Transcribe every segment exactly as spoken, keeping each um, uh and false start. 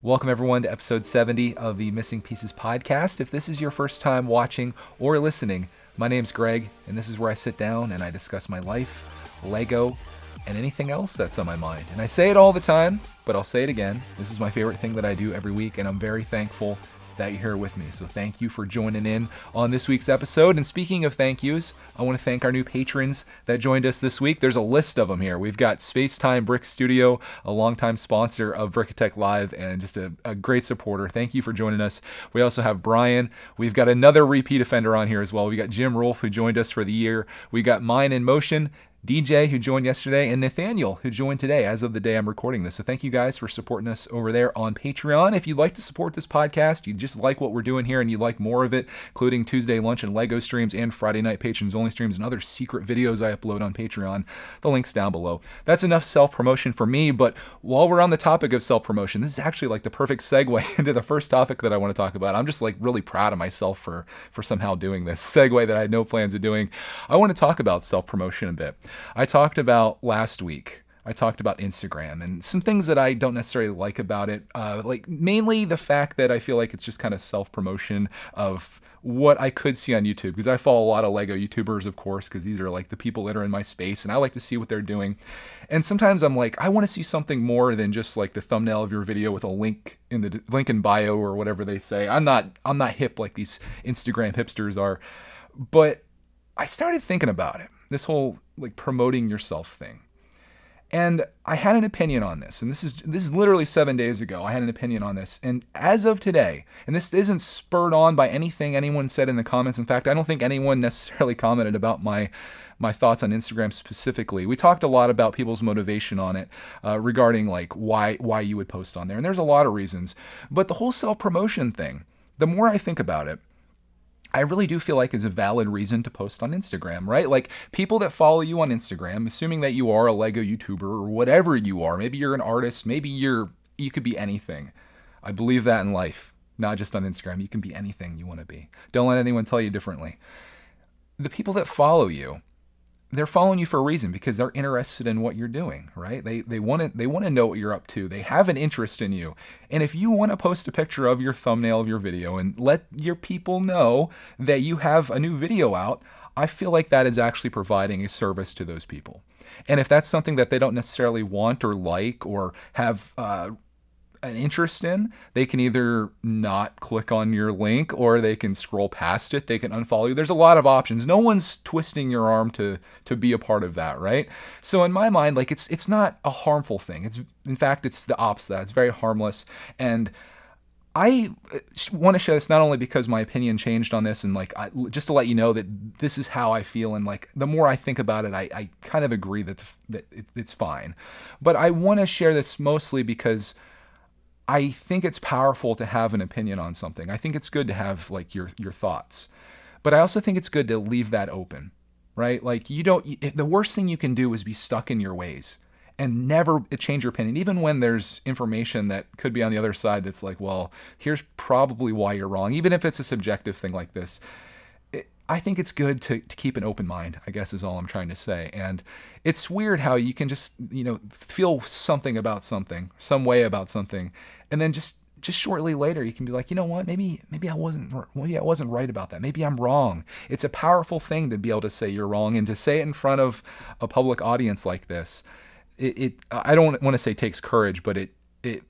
Welcome everyone to episode seventy of the Missing Pieces podcast. If this is your first time watching or listening, my name's Greg, and this is where I sit down and I discuss my life, LEGO, and anything else that's on my mind. And I say it all the time, but I'll say it again. This is my favorite thing that I do every week, and I'm very thankful that you're here with me. So thank you for joining in on this week's episode. And speaking of thank yous, I want to thank our new patrons that joined us this week. There's a list of them here. We've got Space Time Brick Studio, a longtime sponsor of Brickitect Live and just a, a great supporter. Thank you for joining us. We also have Brian. We've got another repeat offender on here as well. We got Jim Rolfe, who joined us for the year. We got Mine in Motion, D J, who joined yesterday, and Nathaniel, who joined today as of the day I'm recording this. So thank you guys for supporting us over there on Patreon. If you'd like to support this podcast, you just like what we're doing here and you like more of it, including Tuesday lunch and LEGO streams and Friday night patrons only streams and other secret videos I upload on Patreon, the link's down below. That's enough self-promotion for me, but while we're on the topic of self-promotion, this is actually like the perfect segue into the first topic that I want to talk about. I'm just like really proud of myself for, for somehow doing this segue that I had no plans of doing. I want to talk about self-promotion a bit. I talked about last week, I talked about Instagram and some things that I don't necessarily like about it, uh, like mainly the fact that I feel like it's just kind of self-promotion of what I could see on YouTube, because I follow a lot of LEGO YouTubers, of course, because these are like the people that are in my space and I like to see what they're doing. And sometimes I'm like, I want to see something more than just like the thumbnail of your video with a link in the link in bio or whatever they say. I'm not, I'm not hip like these Instagram hipsters are, but I started thinking about it, this whole like promoting yourself thing. And I had an opinion on this, and this is this is literally seven days ago. I had an opinion on this, and as of today, and this isn't spurred on by anything anyone said in the comments. In fact, I don't think anyone necessarily commented about my my thoughts on Instagram specifically. We talked a lot about people's motivation on it, uh, regarding like why why you would post on there, and there's a lot of reasons. But the whole self-promotion thing, the more I think about it, I really do feel like is a valid reason to post on Instagram, right? Like people that follow you on Instagram, assuming that you are a LEGO YouTuber or whatever you are, maybe you're an artist, maybe you're, you could be anything. I believe that in life, not just on Instagram. You can be anything you want to be. Don't let anyone tell you differently. The people that follow you, they're following you for a reason because they're interested in what you're doing, right? They they want to they want to know what you're up to. They have an interest in you. And if you want to post a picture of your thumbnail of your video and let your people know that you have a new video out, I feel like that is actually providing a service to those people. And if that's something that they don't necessarily want or like or have uh, an interest in, they can either not click on your link or they can scroll past it. They can unfollow you. There's a lot of options. No one's twisting your arm to to be a part of that, right? So in my mind, like it's it's not a harmful thing. It's in fact it's the opposite. That. It's very harmless. And I want to share this not only because my opinion changed on this and like I, just to let you know that this is how I feel, and like the more I think about it, I, I kind of agree that, the, that it, it's fine. But I want to share this mostly because I think it's powerful to have an opinion on something. I think it's good to have like your your thoughts, but I also think it's good to leave that open, right? Like you don't, the worst thing you can do is be stuck in your ways and never change your opinion, even when there's information that could be on the other side that's like, well, here's probably why you're wrong, even if it's a subjective thing like this. I think it's good to, to keep an open mind, I guess is all I'm trying to say. And it's weird how you can just, you know, feel something about something, some way about something, and then just just shortly later you can be like, you know what, maybe maybe I wasn't maybe I wasn't right about that. Maybe I'm wrong. It's a powerful thing to be able to say you're wrong, and to say it in front of a public audience like this. It, it I don't want to say takes courage, but it it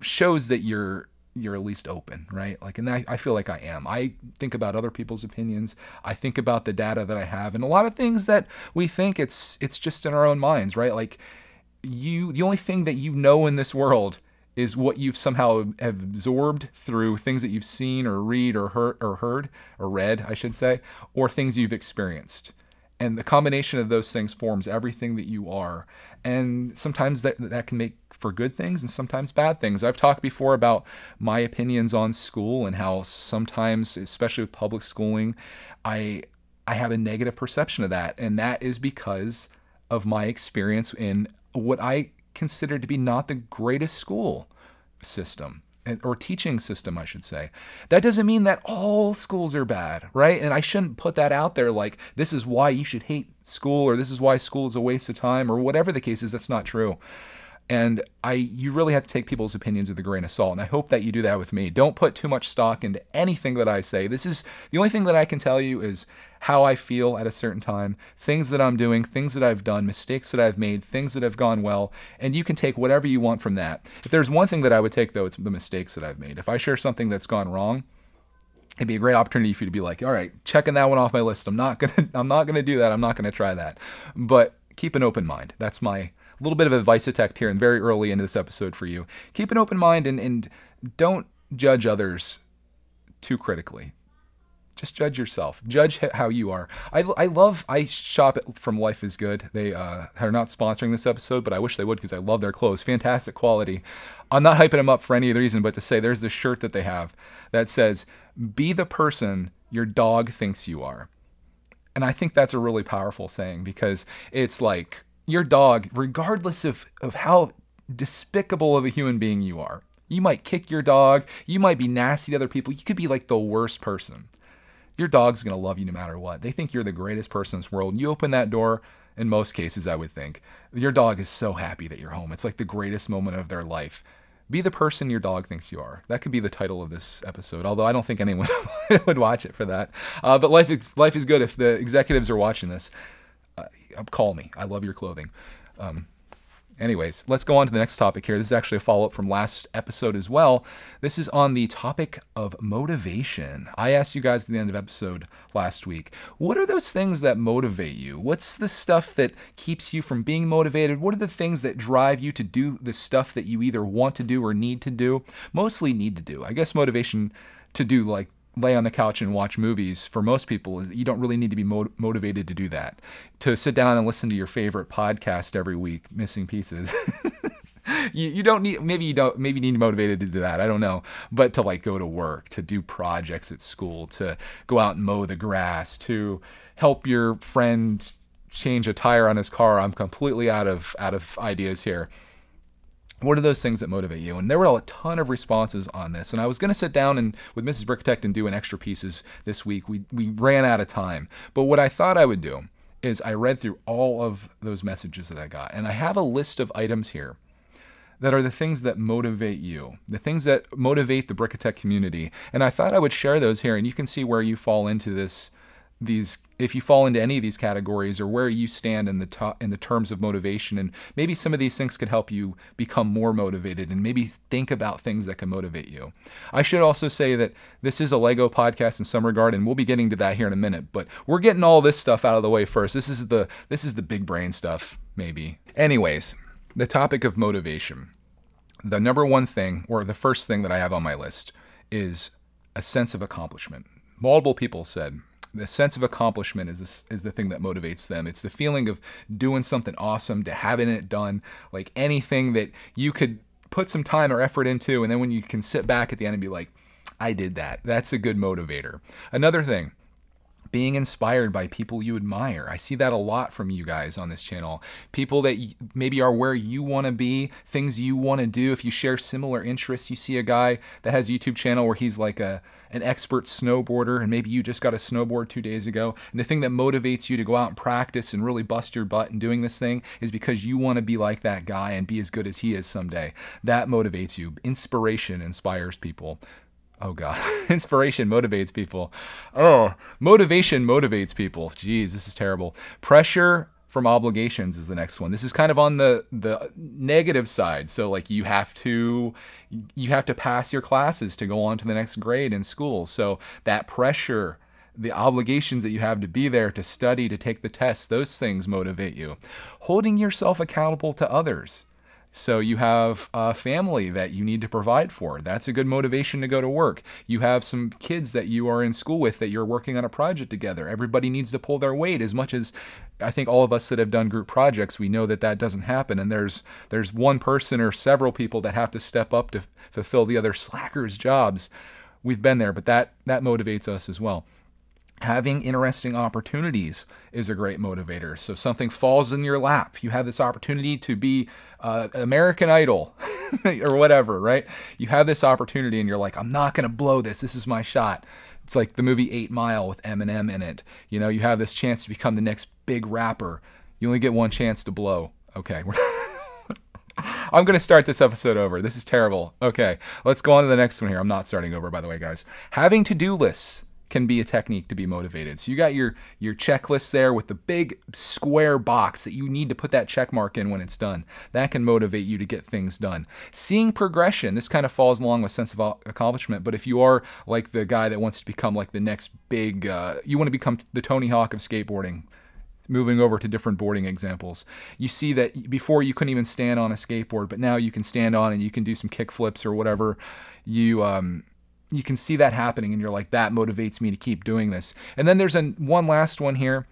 shows that you're you're at least open, right? Like, and I, I feel like I am. I think about other people's opinions. I think about the data that I have, and a lot of things that we think it's it's just in our own minds, right? Like, you, the only thing that you know in this world is what you've somehow absorbed through things that you've seen or read or heard or heard or read, I should say, or things you've experienced. And the combination of those things forms everything that you are. And sometimes that, that can make for good things and sometimes bad things. I've talked before about my opinions on school and how sometimes, especially with public schooling, I, I have a negative perception of that. And that is because of my experience in what I consider to be not the greatest school system. Or teaching system, I should say. That doesn't mean that all schools are bad, right? And I shouldn't put that out there like, this is why you should hate school, or this is why school is a waste of time, or whatever the case is. That's not true. And I, you really have to take people's opinions with a grain of salt. And I hope that you do that with me. Don't put too much stock into anything that I say. This is the only thing that I can tell you is how I feel at a certain time, things that I'm doing, things that I've done, mistakes that I've made, things that have gone well. And you can take whatever you want from that. If there's one thing that I would take, though, it's the mistakes that I've made. If I share something that's gone wrong, it'd be a great opportunity for you to be like, all right, checking that one off my list. I'm not gonna, I'm not gonna do that. I'm not gonna try that. But keep an open mind. That's my little bit of advice attack here and very early into this episode for you. Keep an open mind and, and don't judge others too critically. Just judge yourself. Judge how you are. I, I love, I shop from Life is Good. They uh, are not sponsoring this episode, but I wish they would because I love their clothes. Fantastic quality. I'm not hyping them up for any other reason but to say there's this shirt that they have that says, be the person your dog thinks you are. And I think that's a really powerful saying because it's like, your dog, regardless of, of how despicable of a human being you are, you might kick your dog, you might be nasty to other people, you could be like the worst person. Your dog's gonna love you no matter what. They think you're the greatest person in this world. You open that door, in most cases, I would think, your dog is so happy that you're home. It's like the greatest moment of their life. Be the person your dog thinks you are. That could be the title of this episode, although I don't think anyone would watch it for that. Uh, but life is, life is good if the executives are watching this. Uh, call me. I love your clothing. Um, anyways, let's go on to the next topic here. This is actually a follow-up from last episode as well. This is on the topic of motivation. I asked you guys at the end of episode last week, what are those things that motivate you? What's the stuff that keeps you from being motivated? What are the things that drive you to do the stuff that you either want to do or need to do? Mostly need to do. I guess motivation to do like lay on the couch and watch movies for most people, you don't really need to be mo- motivated to do that. To sit down and listen to your favorite podcast every week, Missing Pieces. you, you don't need, maybe you don't, maybe you need motivated to do that. I don't know. But to like go to work, to do projects at school, to go out and mow the grass, to help your friend change a tire on his car. I'm completely out of, out of ideas here. What are those things that motivate you? And there were a ton of responses on this. And I was going to sit down and with Missus Brickitect and do an extra pieces this week. We, we ran out of time. But what I thought I would do is I read through all of those messages that I got. And I have a list of items here that are the things that motivate you, the things that motivate the Brickitect community. And I thought I would share those here. And you can see where you fall into this, these, if you fall into any of these categories or where you stand in the to, in the terms of motivation, and maybe some of these things could help you become more motivated and maybe think about things that can motivate you. I should also say that this is a LEGO podcast in some regard, and we'll be getting to that here in a minute, but we're getting all this stuff out of the way first. This is the, this is the big brain stuff, maybe. Anyways, the topic of motivation. The number one thing, or the first thing that I have on my list, is a sense of accomplishment. Multiple people said, the sense of accomplishment is is the thing that motivates them. It's the feeling of doing something awesome, to having it done, like anything that you could put some time or effort into, and then when you can sit back at the end and be like, I did that. That's a good motivator. Another thing, being inspired by people you admire. I see that a lot from you guys on this channel. People that maybe are where you want to be, things you want to do. If you share similar interests, you see a guy that has a YouTube channel where he's like a an expert snowboarder, and maybe you just got a snowboard two days ago. And the thing that motivates you to go out and practice and really bust your butt in doing this thing is because you want to be like that guy and be as good as he is someday. That motivates you. Inspiration inspires people. Oh God, inspiration motivates people. Oh, motivation motivates people. Jeez, this is terrible. Pressure from obligations is the next one. This is kind of on the, the negative side. So like you have to, you have to pass your classes to go on to the next grade in school. So that pressure, the obligations that you have to be there, to study, to take the tests, those things motivate you. Holding yourself accountable to others. So you have a family that you need to provide for. That's a good motivation to go to work. You have some kids that you are in school with that you're working on a project together. Everybody needs to pull their weight, as much as I think all of us that have done group projects, we know that that doesn't happen. And there's there's one person or several people that have to step up to fulfill the other slackers' jobs. We've been there, but that, that motivates us as well. Having interesting opportunities is a great motivator. So something falls in your lap. You have this opportunity to be uh, American Idol or whatever, right? You have this opportunity and you're like, I'm not going to blow this. This is my shot. It's like the movie Eight Mile with Eminem in it. You know, you have this chance to become the next big rapper. You only get one chance to blow. Okay. I'm going to start this episode over. This is terrible. Okay, let's go on to the next one here. I'm not starting over, by the way, guys. Having to-do lists can be a technique to be motivated. So you got your, your checklist there with the big square box that you need to put that check mark in when it's done. That can motivate you to get things done. Seeing progression, this kind of falls along with sense of accomplishment, but if you are like the guy that wants to become like the next big, uh, you want to become the Tony Hawk of skateboarding, moving over to different boarding examples. You see that before you couldn't even stand on a skateboard, but now you can stand on and you can do some kick flips or whatever. You, um, you can see that happening and you're like, that motivates me to keep doing this. And then there's an, one last one here.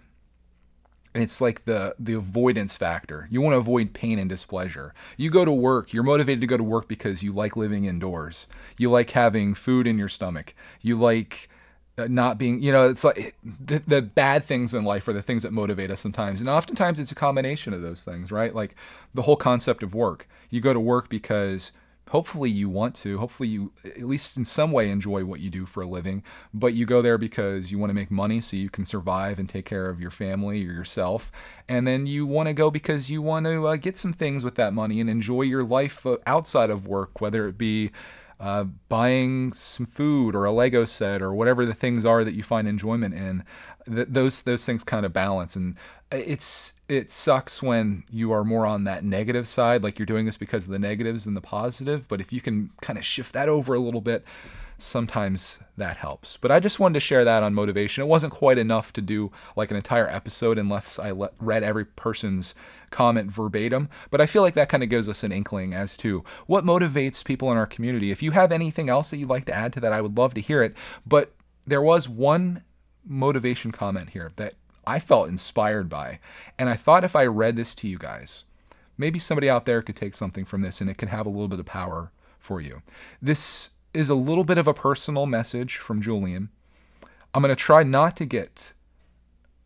It's like the, the avoidance factor. You want to avoid pain and displeasure. You go to work. You're motivated to go to work because you like living indoors. You like having food in your stomach. You like not being, you know, it's like the, the bad things in life are the things that motivate us sometimes. And oftentimes it's a combination of those things, right? Like the whole concept of work. You go to work because hopefully you want to, hopefully you at least in some way enjoy what you do for a living, but you go there because you want to make money so you can survive and take care of your family or yourself. And then you want to go because you want to uh, get some things with that money and enjoy your life outside of work, whether it be Uh, buying some food or a Lego set or whatever the things are that you find enjoyment in. Th those those things kind of balance, and it's it sucks when you are more on that negative side, like you're doing this because of the negatives and the positive. But if you can kind of shift that over a little bit, sometimes that helps. But I just wanted to share that on motivation. It wasn't quite enough to do like an entire episode unless I let, read every person's comment verbatim, but I feel like that kind of gives us an inkling as to what motivates people in our community. If you have anything else that you'd like to add to that, I would love to hear it. But there was one motivation comment here that I felt inspired by, and I thought if I read this to you guys, maybe somebody out there could take something from this and it could have a little bit of power for you. This is a little bit of a personal message from Julian. I'm going to try not to get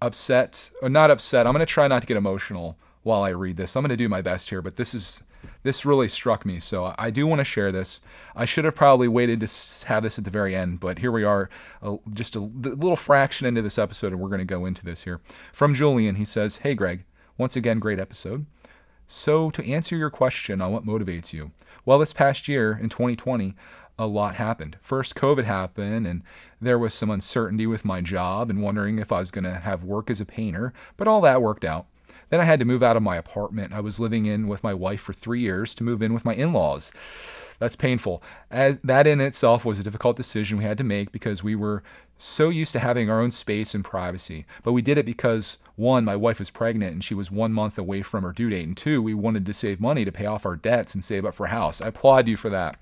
upset, or not upset. I'm going to try not to get emotional while I read this. I'm going to do my best here, but this is this really struck me, so I do want to share this. I should have probably waited to have this at the very end, but here we are, uh, just a little fraction into this episode, and we're going to go into this here. From Julian, he says, "Hey, Greg, once again, great episode. So to answer your question on what motivates you, well, this past year in twenty twenty, a lot happened. First, COVID happened, and there was some uncertainty with my job and wondering if I was going to have work as a painter, but all that worked out. Then I had to move out of my apartment I was living in with my wife for three years to move in with my in-laws. That's painful. As that in itself was a difficult decision we had to make because we were so used to having our own space and privacy. But we did it because, one, my wife was pregnant and she was one month away from her due date. And two, we wanted to save money to pay off our debts and save up for a house. I applaud you for that.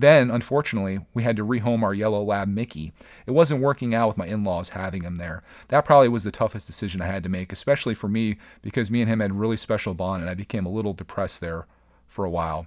Then, unfortunately, we had to rehome our yellow lab Mickey. It wasn't working out with my in-laws having him there. That probably was the toughest decision I had to make, especially for me, because me and him had a really special bond and I became a little depressed there for a while.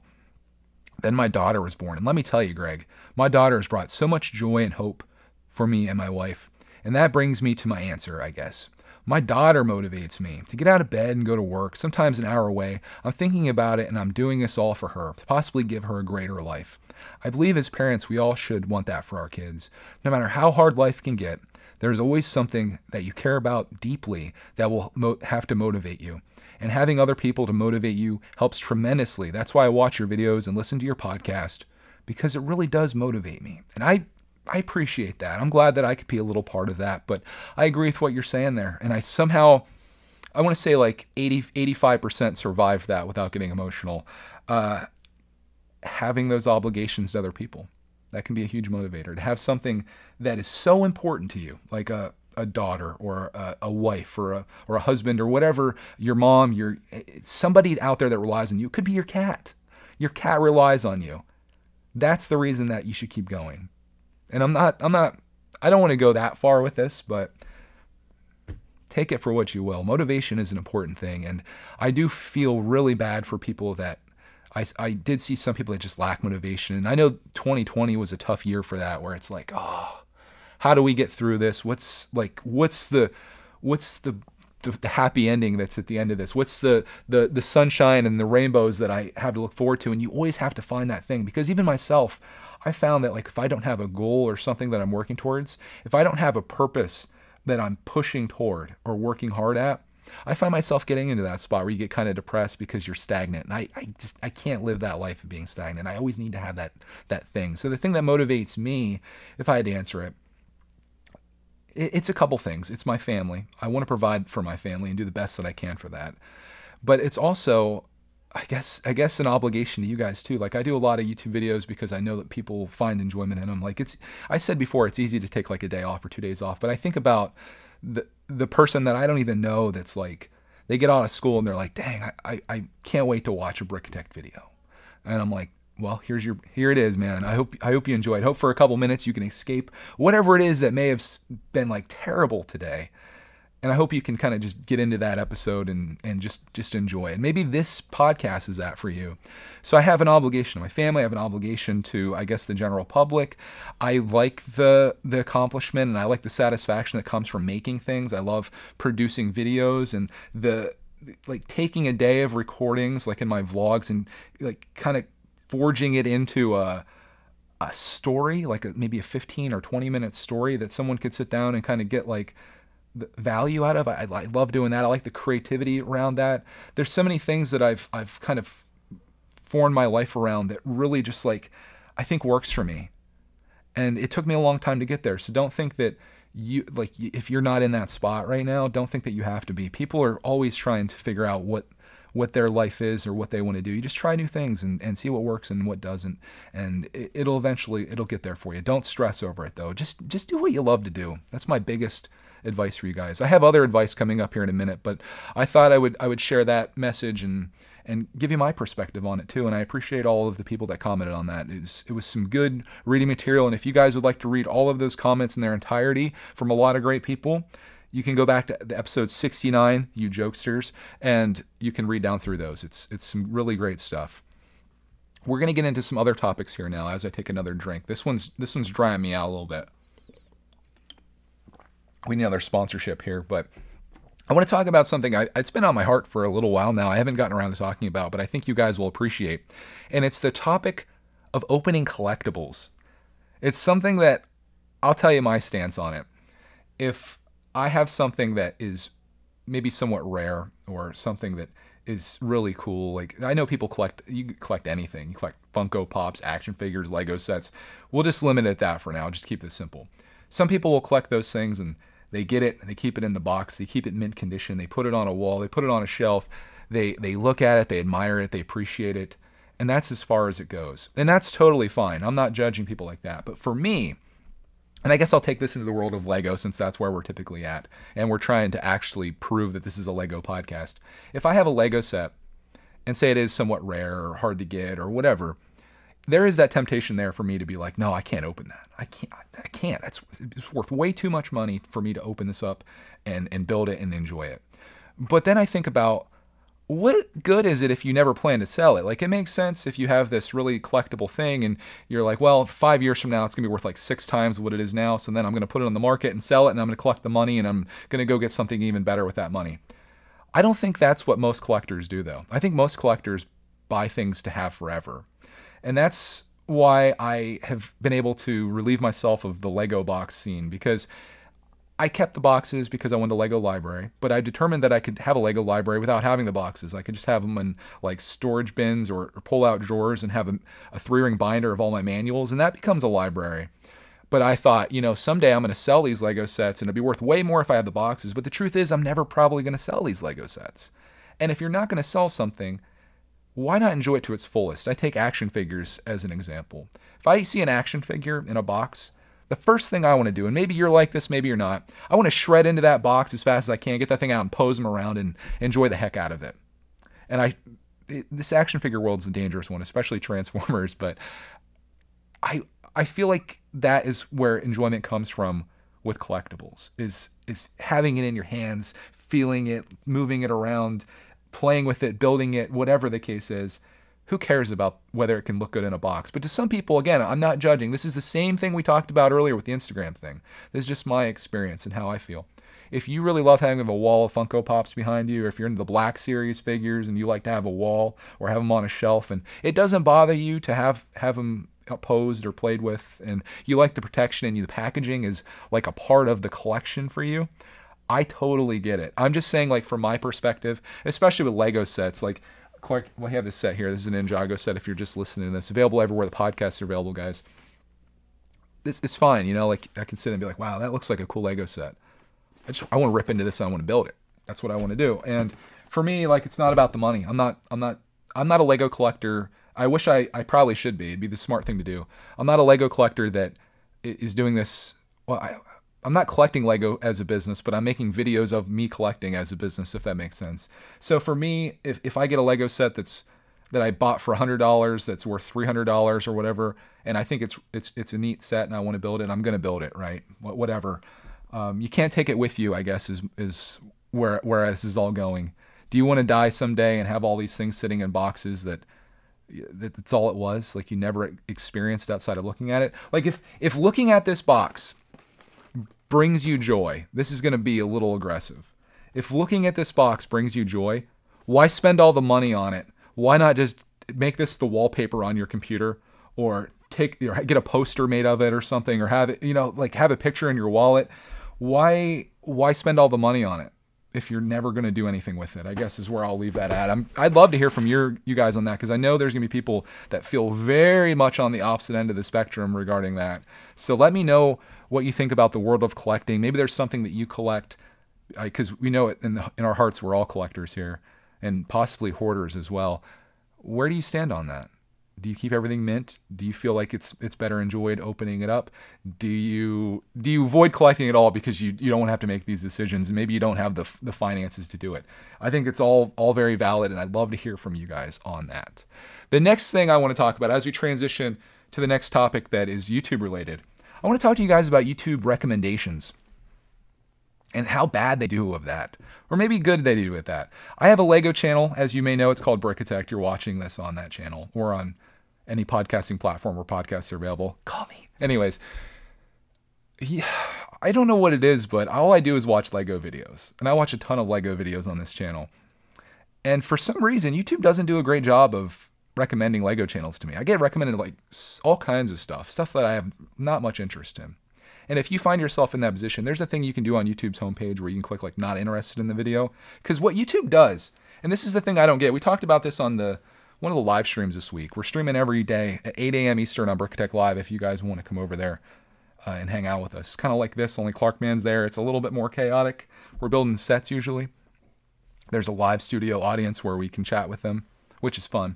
Then my daughter was born. And let me tell you, Greg, my daughter has brought so much joy and hope for me and my wife. And that brings me to my answer, I guess. My daughter motivates me to get out of bed and go to work, sometimes an hour away. I'm thinking about it and I'm doing this all for her, to possibly give her a greater life. I believe as parents we all should want that for our kids. No matter how hard life can get, there's always something that you care about deeply that will mo- have to motivate you. And having other people to motivate you helps tremendously. That's why I watch your videos and listen to your podcast, because it really does motivate me. And I I appreciate that. I'm glad that I could be a little part of that, but I agree with what you're saying there. And I somehow, I want to say like eighty, eighty-five percent survived that without getting emotional. Uh, having those obligations to other people, that can be a huge motivator. To have something that is so important to you, like a, a daughter or a, a wife or a, or a husband or whatever, your mom, your somebody out there that relies on you. It could be your cat. Your cat relies on you. That's the reason that you should keep going. And I'm not, I'm not, I don't want to go that far with this, but take it for what you will. Motivation is an important thing. And I do feel really bad for people that, I, I did see some people that just lack motivation. And I know twenty twenty was a tough year for that, where it's like, oh, how do we get through this? What's like, what's the, what's the, the, the happy ending that's at the end of this? What's the, the, the sunshine and the rainbows that I have to look forward to? And you always have to find that thing, because even myself, I found that like if I don't have a goal or something that I'm working towards, if I don't have a purpose that I'm pushing toward or working hard at, I find myself getting into that spot where you get kind of depressed because you're stagnant. And I, I just, I can't live that life of being stagnant. I always need to have that, that thing. So the thing that motivates me, if I had to answer it, it's a couple things. It's my family. I want to provide for my family and do the best that I can for that. But it's also, I guess, I guess an obligation to you guys too. Like, I do a lot of YouTube videos because I know that people find enjoyment in them. Like, it's, I said before, it's easy to take like a day off or two days off, but I think about the the person that I don't even know that's like, they get out of school and they're like, dang, I, I, I can't wait to watch a Brickitect video. And I'm like, well, here's your, here it is, man. I hope, I hope you enjoyed. Hope for a couple minutes you can escape whatever it is that may have been like terrible today. And I hope you can kind of just get into that episode and, and just, just enjoy it. Maybe this podcast is that for you. So I have an obligation to my family. I have an obligation to, I guess, the general public. I like the, the accomplishment, and I like the satisfaction that comes from making things. I love producing videos, and the, like, taking a day of recordings, like in my vlogs, and like kind of forging it into a, a story, like a, maybe a fifteen or twenty minute story that someone could sit down and kind of get like, the value out of. I, I love doing that. I like the creativity around that. There's so many things that I've I've kind of formed my life around that really just like I think works for me, and it took me a long time to get there. So don't think that you like if you're not in that spot right now, don't think that you have to be. People are always trying to figure out what what their life is or what they want to do. You just try new things and, and see what works and what doesn't, and it, it'll eventually it'll get there for you. Don't stress over it though. Just just do what you love to do. That's my biggest advice for you guys. I have other advice coming up here in a minute, but I thought I would I would share that message and and give you my perspective on it too. And I appreciate all of the people that commented on that. It was, it was some good reading material. And if you guys would like to read all of those comments in their entirety from a lot of great people, you can go back to the episode sixty-nine, you jokesters, and you can read down through those. It's it's some really great stuff. We're gonna get into some other topics here now as I take another drink. This one's this one's drying me out a little bit. We need another sponsorship here, but I want to talk about something I, it's been on my heart for a little while now. I haven't gotten around to talking about, but I think you guys will appreciate. And it's the topic of opening collectibles. It's something that I'll tell you my stance on it. If I have something that is maybe somewhat rare or something that is really cool, like I know people collect, you collect anything. You collect Funko Pops, action figures, Lego sets. We'll just limit it at that for now. Just keep this simple. Some people will collect those things and they get it, they keep it in the box, they keep it mint condition, they put it on a wall, they put it on a shelf, they they look at it, they admire it, they appreciate it, and that's as far as it goes. And that's totally fine. I'm not judging people like that. But for me, and I guess I'll take this into the world of Lego since that's where we're typically at, and we're trying to actually prove that this is a Lego podcast. If I have a Lego set and say it is somewhat rare or hard to get or whatever, there is that temptation there for me to be like, no, I can't open that. I can't. I can't. That's, it's worth way too much money for me to open this up and, and build it and enjoy it. But then I think about, what good is it if you never plan to sell it? Like, it makes sense if you have this really collectible thing and you're like, well, five years from now, it's going to be worth like six times what it is now. So then I'm going to put it on the market and sell it, and I'm going to collect the money, and I'm going to go get something even better with that money. I don't think that's what most collectors do, though. I think most collectors buy things to have forever. And that's why I have been able to relieve myself of the Lego box scene, because I kept the boxes because I wanted a Lego library, but I determined that I could have a Lego library without having the boxes. I could just have them in like storage bins or, or pull out drawers and have a, a three ring binder of all my manuals, and that becomes a library. But I thought, you know, someday I'm going to sell these Lego sets and it'll be worth way more if I had the boxes. But the truth is, I'm never probably going to sell these Lego sets. And if you're not going to sell something, why not enjoy it to its fullest? I take action figures as an example. If I see an action figure in a box, the first thing I want to do, and maybe you're like this, maybe you're not, I want to shred into that box as fast as I can, get that thing out and pose them around and enjoy the heck out of it. And I, it, this action figure world's a dangerous one, especially Transformers, but I I feel like that is where enjoyment comes from with collectibles, is, is having it in your hands, feeling it, moving it around, playing with it, building it, whatever the case is. Who cares about whether it can look good in a box? But to some people, again, I'm not judging. This is the same thing we talked about earlier with the Instagram thing. This is just my experience and how I feel. If you really love having a wall of Funko Pops behind you, or if you're into the Black Series figures and you like to have a wall or have them on a shelf, and it doesn't bother you to have, have them posed or played with, and you like the protection and you, the packaging is like a part of the collection for you, I totally get it. I'm just saying, like, from my perspective, especially with Lego sets, like, Clark, we have this set here. This is an Ninjago set, if you're just listening to this. Available everywhere the podcasts are available, guys. This is fine, you know, like, I can sit and be like, wow, that looks like a cool Lego set. I just, I want to rip into this and I want to build it. That's what I want to do. And for me, like, it's not about the money. I'm not, I'm not, I'm not a Lego collector. I wish I, I probably should be. It'd be the smart thing to do. I'm not a Lego collector that is doing this. Well, I, I'm not collecting Lego as a business, but I'm making videos of me collecting as a business, if that makes sense. So for me, if, if I get a Lego set that's, that I bought for one hundred dollars, that's worth three hundred dollars or whatever, and I think it's it's it's a neat set and I want to build it, I'm going to build it, right? Whatever. Um, you can't take it with you, I guess, is is where, where this is all going. Do you want to die someday and have all these things sitting in boxes that, that that's all it was? Like, you never experienced outside of looking at it? Like, if, if looking at this box brings you joy, this is going to be a little aggressive. If looking at this box brings you joy, why spend all the money on it? Why not just make this the wallpaper on your computer, or take or get a poster made of it or something, or have it, you know, like, have a picture in your wallet? Why why spend all the money on it if you're never going to do anything with it? I guess is where I'll leave that at. I'm, I'd love to hear from your you guys on that, because I know there's going to be people that feel very much on the opposite end of the spectrum regarding that. So let me know what you think about the world of collecting. Maybe there's something that you collect, because we know it in, the, in our hearts we're all collectors here, and possibly hoarders as well. Where do you stand on that? Do you keep everything mint? Do you feel like it's it's better enjoyed opening it up? Do you do you avoid collecting at all because you, you don't want to have to make these decisions, and maybe you don't have the, the finances to do it? I think it's all, all very valid, and I'd love to hear from you guys on that. The next thing I want to talk about as we transition to the next topic that is YouTube related, I want to talk to you guys about YouTube recommendations and how bad they do of that, or maybe good they do with that. I have a Lego channel, as you may know. It's called Brickitect. You're watching this on that channel, or on any podcasting platform where podcasts are available. Call me. Anyways, yeah, I don't know what it is, but all I do is watch Lego videos, and I watch a ton of Lego videos on this channel. And for some reason, YouTube doesn't do a great job of recommending Lego channels to me. I get recommended like all kinds of stuff, stuff that I have not much interest in. And if you find yourself in that position, there's a thing you can do on YouTube's homepage where you can click like not interested in the video. Because what YouTube does, and this is the thing I don't get. We talked about this on the one of the live streams this week. We're streaming every day at eight A M Eastern on Brickitect Live if you guys want to come over there uh, and hang out with us. It's kind of like this, only Clarkman's there. It's a little bit more chaotic. We're building sets usually. There's a live studio audience where we can chat with them, which is fun.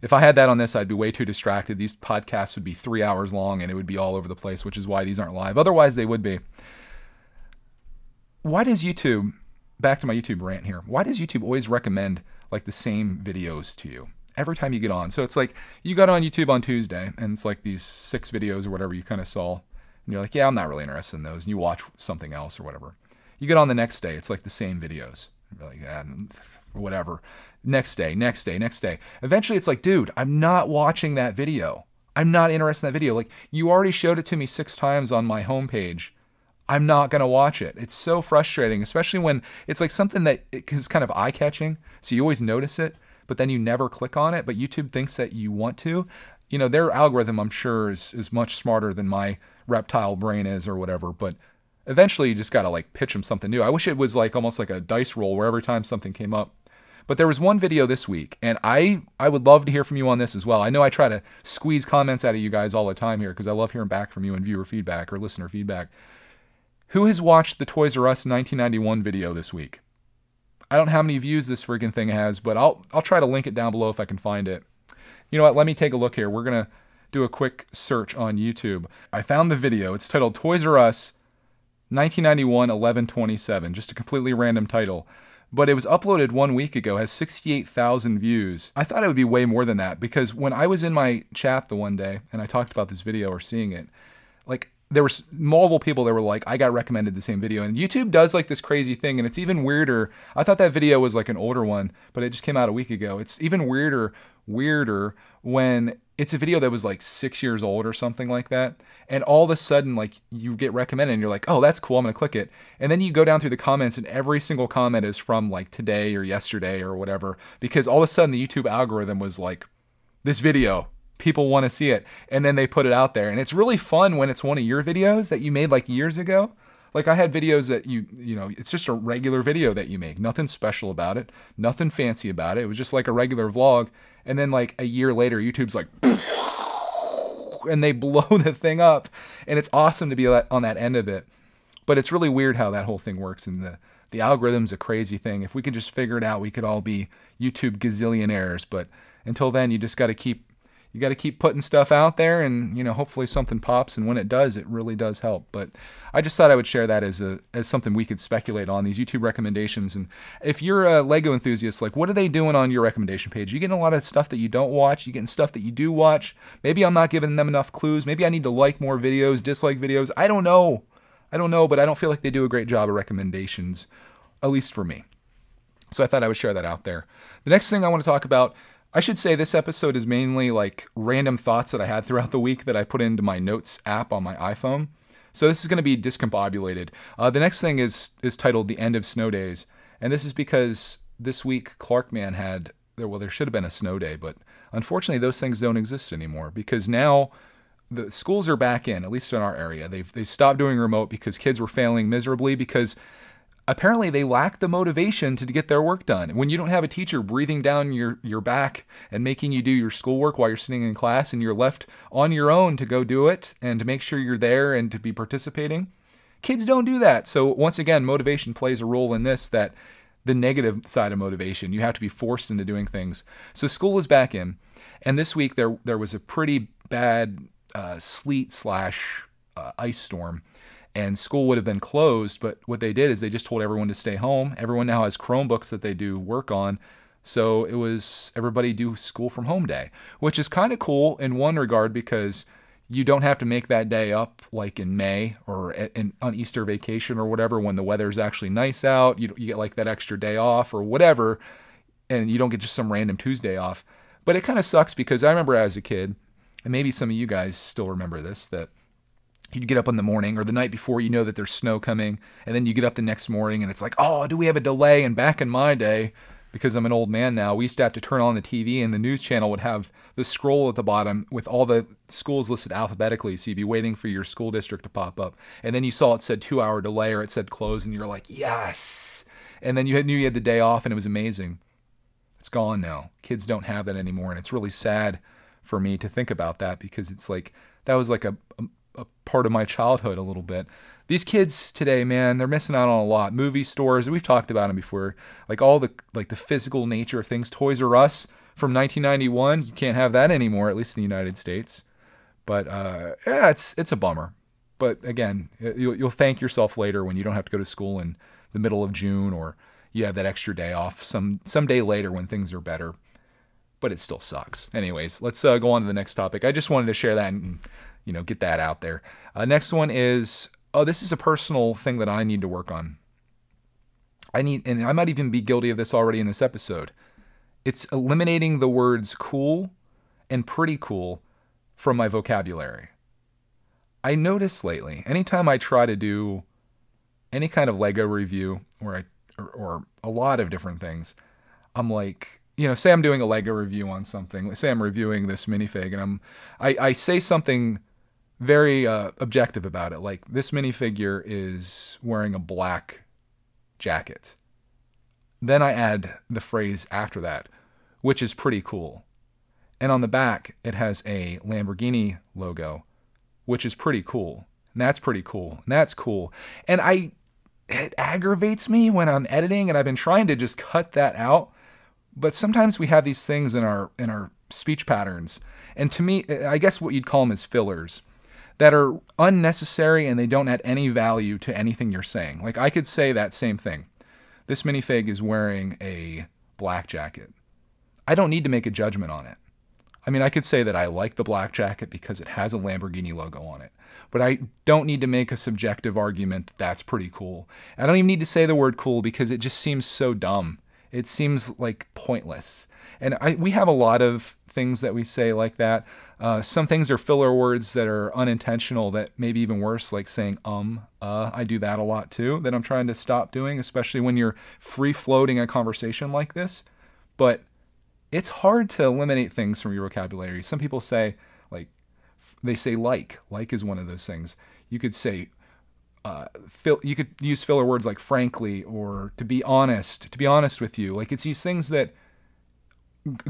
If I had that on this, I'd be way too distracted. These podcasts would be three hours long and it would be all over the place, which is why these aren't live. Otherwise, they would be. Why does YouTube, back to my YouTube rant here, why does YouTube always recommend like the same videos to you every time you get on? So it's like you got on YouTube on Tuesday and it's like these six videos or whatever you kind of saw. And you're like, yeah, I'm not really interested in those. And you watch something else or whatever. You get on the next day, it's like the same videos. You're like, yeah, whatever. Next day, next day, next day. Eventually it's like, dude, I'm not watching that video. I'm not interested in that video. Like, you already showed it to me six times on my homepage. I'm not gonna watch it. It's so frustrating, especially when it's like something that is kind of eye-catching. So you always notice it, but then you never click on it, but YouTube thinks that you want to. You know, their algorithm, I'm sure, is, is much smarter than my reptile brain is or whatever, but eventually you just gotta like pitch them something new. I wish it was like almost like a dice roll where every time something came up. But there was one video this week, and I, I would love to hear from you on this as well. I know I try to squeeze comments out of you guys all the time here because I love hearing back from you and viewer feedback or listener feedback. Who has watched the Toys R Us nineteen ninety-one video this week? I don't know how many views this freaking thing has, but I'll, I'll try to link it down below if I can find it. You know what? Let me take a look here. We're going to do a quick search on YouTube. I found the video. It's titled Toys R Us nineteen ninety-one eleven twenty-seven, just a completely random title. But it was uploaded one week ago, has sixty-eight thousand views. I thought it would be way more than that because when I was in my chat the one day and I talked about this video or seeing it, like there were multiple people that were like, I got recommended the same video. And YouTube does like this crazy thing, and it's even weirder. I thought that video was like an older one, but it just came out a week ago. It's even weirder, weirder when it's a video that was like six years old or something like that. And all of a sudden, like, you get recommended and you're like, oh, that's cool, I'm gonna click it. And then you go down through the comments and every single comment is from like today or yesterday or whatever, because all of a sudden the YouTube algorithm was like, this video, people wanna see it. And then they put it out there. And it's really fun when it's one of your videos that you made like years ago. Like I had videos that you, you know, it's just a regular video that you make. Nothing special about it. Nothing fancy about it. It was just like a regular vlog. And then like a year later, YouTube's like, and they blow the thing up. And it's awesome to be on that end of it. But it's really weird how that whole thing works. And the, the algorithm's a crazy thing. If we could just figure it out, we could all be YouTube gazillionaires. But until then, you just got to keep, you got to keep putting stuff out there, and you know, hopefully something pops. And when it does, it really does help. But I just thought I would share that as a as something we could speculate on, these YouTube recommendations. And if you're a Lego enthusiast, like what are they doing on your recommendation page? You getting a lot of stuff that you don't watch. You getting stuff that you do watch. Maybe I'm not giving them enough clues. Maybe I need to like more videos, dislike videos. I don't know. I don't know, but I don't feel like they do a great job of recommendations, at least for me. So I thought I would share that out there. The next thing I want to talk about, I should say this episode is mainly like random thoughts that I had throughout the week that I put into my notes app on my iPhone. So this is going to be discombobulated. Uh, the next thing is is titled The End of Snow Days. And this is because this week Clarkman had, there. well, there should have been a snow day, but unfortunately those things don't exist anymore because now the schools are back in, at least in our area. They've, they've stopped doing remote because kids were failing miserably because apparently they lack the motivation to get their work done. When you don't have a teacher breathing down your, your back and making you do your schoolwork while you're sitting in class and you're left on your own to go do it and to make sure you're there and to be participating, kids don't do that. So once again, motivation plays a role in this, that the negative side of motivation, you have to be forced into doing things. So school is back in. And this week there, there was a pretty bad uh, sleet slash uh, ice storm. And school would have been closed, but what they did is they just told everyone to stay home. Everyone now has Chromebooks that they do work on. So it was everybody do school from home day, which is kind of cool in one regard because you don't have to make that day up like in May or in, on Easter vacation or whatever when the weather's actually nice out. You, you get like that extra day off or whatever, and you don't get just some random Tuesday off. But it kind of sucks because I remember as a kid, and maybe some of you guys still remember this, that you'd get up in the morning or the night before, you know that there's snow coming, and then you get up the next morning and it's like, oh, do we have a delay? And back in my day, because I'm an old man now, we used to have to turn on the T V and the news channel would have the scroll at the bottom with all the schools listed alphabetically. So you'd be waiting for your school district to pop up. And then you saw it said two hour delay or it said close and you're like, yes. And then you knew you had the day off and it was amazing. It's gone now. Kids don't have that anymore. And it's really sad for me to think about that because it's like, that was like a, a a part of my childhood a little bit. These kids today, man, they're missing out on a lot. Movie stores, we've talked about them before, like all the like the physical nature of things. Toys R Us from nineteen ninety-one, you can't have that anymore, at least in the United States. But uh, yeah, it's it's a bummer. But again, you'll, you'll thank yourself later when you don't have to go to school in the middle of June or you have that extra day off some someday later when things are better. But it still sucks. Anyways, let's uh, go on to the next topic. I just wanted to share that and, you know, get that out there. Uh, next one is, oh, this is a personal thing that I need to work on. I need, and I might even be guilty of this already in this episode. It's eliminating the words cool and pretty cool from my vocabulary. I notice lately, anytime I try to do any kind of Lego review or, I, or, or a lot of different things, I'm like, you know, say I'm doing a Lego review on something. Say I'm reviewing this minifig, and I'm, I, I say something very uh, objective about it. Like, this minifigure is wearing a black jacket. Then I add the phrase after that, which is pretty cool. And on the back, it has a Lamborghini logo, which is pretty cool. And that's pretty cool. And that's cool. And I, it aggravates me when I'm editing, and I've been trying to just cut that out. But sometimes we have these things in our in our speech patterns, and to me, I guess what you'd call them is fillers, that are unnecessary and they don't add any value to anything you're saying. Like I could say that same thing. This minifig is wearing a black jacket. I don't need to make a judgment on it. I mean, I could say that I like the black jacket because it has a Lamborghini logo on it, but I don't need to make a subjective argument that that's pretty cool. I don't even need to say the word cool because it just seems so dumb. It seems like pointless. And I, we have a lot of things that we say like that. Uh, some things are filler words that are unintentional that maybe even worse, like saying, um, uh, I do that a lot too, that I'm trying to stop doing, especially when you're free floating a conversation like this. But it's hard to eliminate things from your vocabulary. Some people say like, they say like, like is one of those things. You could say uh, fill, you could use filler words like frankly or to be honest, to be honest with you. Like, it's these things that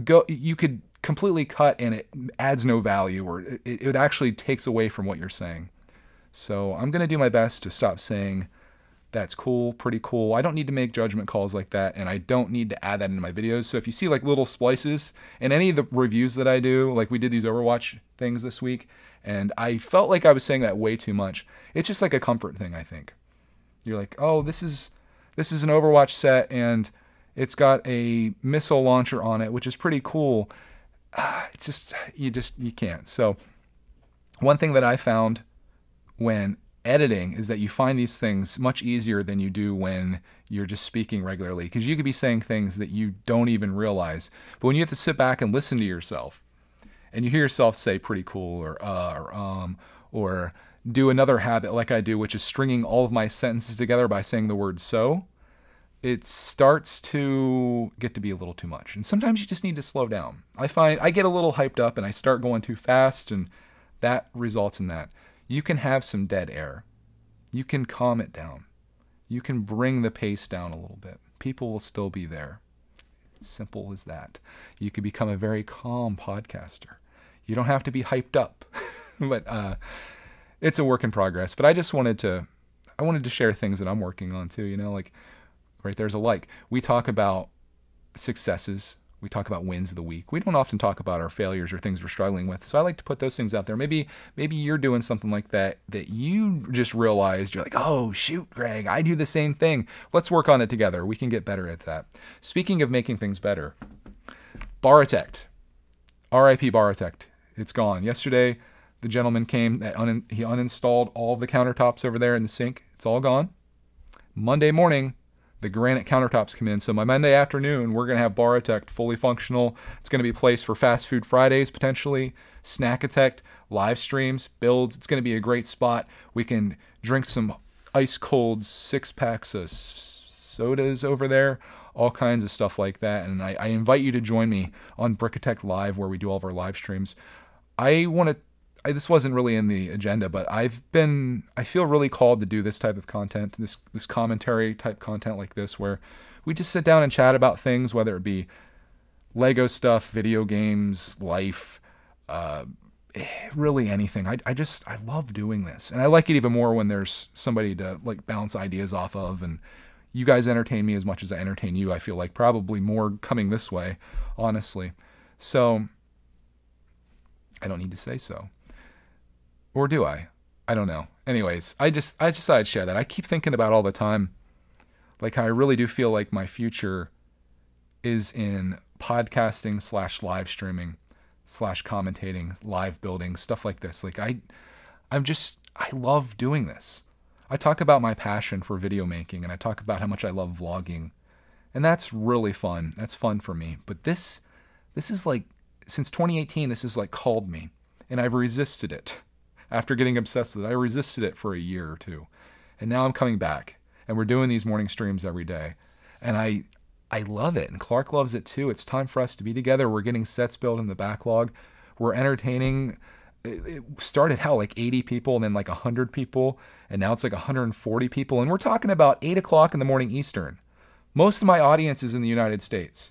go, you could completely cut and it adds no value, or it, it actually takes away from what you're saying. So I'm going to do my best to stop saying that's cool, pretty cool. I don't need to make judgment calls like that, and I don't need to add that into my videos. So if you see like little splices in any of the reviews that I do, like we did these Overwatch things this week, and I felt like I was saying that way too much. It's just like a comfort thing, I think. You're like, oh, this is this is an Overwatch set, and it's got a missile launcher on it, which is pretty cool. Ah, it's just, you just, you can't. So one thing that I found when editing is that you find these things much easier than you do when you're just speaking regularly, because you could be saying things that you don't even realize. But when you have to sit back and listen to yourself, and you hear yourself say pretty cool, or uh, or um, or do another habit like I do, which is stringing all of my sentences together by saying the word so, it starts to get to be a little too much. And sometimes you just need to slow down. I find I get a little hyped up and I start going too fast, and that results in that. You can have some dead air. You can calm it down. You can bring the pace down a little bit. People will still be there. Simple as that. You could become a very calm podcaster. You don't have to be hyped up, but uh, it's a work in progress. But I just wanted to, I wanted to share things that I'm working on too. You know, like right there's a like. We talk about successes. We talk about wins of the week. We don't often talk about our failures or things we're struggling with. So I like to put those things out there. Maybe maybe you're doing something like that that you just realized. You're like, oh, shoot, Greg, I do the same thing. Let's work on it together. We can get better at that. Speaking of making things better, Brickitect. R I P Brickitect. It's gone. Yesterday, the gentleman came. That un he uninstalled all the countertops over there in the sink. It's all gone. Monday morning, the granite countertops come in. So my Monday afternoon, we're going to have Brickitect fully functional. It's going to be a place for Fast Food Fridays, potentially, Snackitect, live streams, builds. It's going to be a great spot. We can drink some ice cold six packs of sodas over there, all kinds of stuff like that. And I, I invite you to join me on Brickitect Live, where we do all of our live streams. I want to, I, this wasn't really in the agenda, but I've been, I feel really called to do this type of content, this this commentary type content like this, where we just sit down and chat about things, whether it be Lego stuff, video games, life, uh, really anything. I, I just, I love doing this. And I like it even more when there's somebody to like bounce ideas off of, and you guys entertain me as much as I entertain you. I feel like probably more coming this way, honestly. So I don't need to say so. Or do I? I don't know. Anyways, I just I just thought I'd share that. I keep thinking about all the time, like how I really do feel like my future is in podcasting slash live streaming slash commentating, live building, stuff like this. Like I, I'm just, I love doing this. I talk about my passion for video making, and I talk about how much I love vlogging, and that's really fun. That's fun for me. But this, this is like, since twenty eighteen, this has like called me, and I've resisted it. After getting obsessed with it, I resisted it for a year or two. And now I'm coming back, and we're doing these morning streams every day. And I I love it, and Clark loves it too. It's time for us to be together. We're getting sets built in the backlog. We're entertaining. It started out like eighty people, and then like one hundred people, and now it's like one hundred forty people. And we're talking about eight o'clock in the morning Eastern. Most of my audience is in the United States.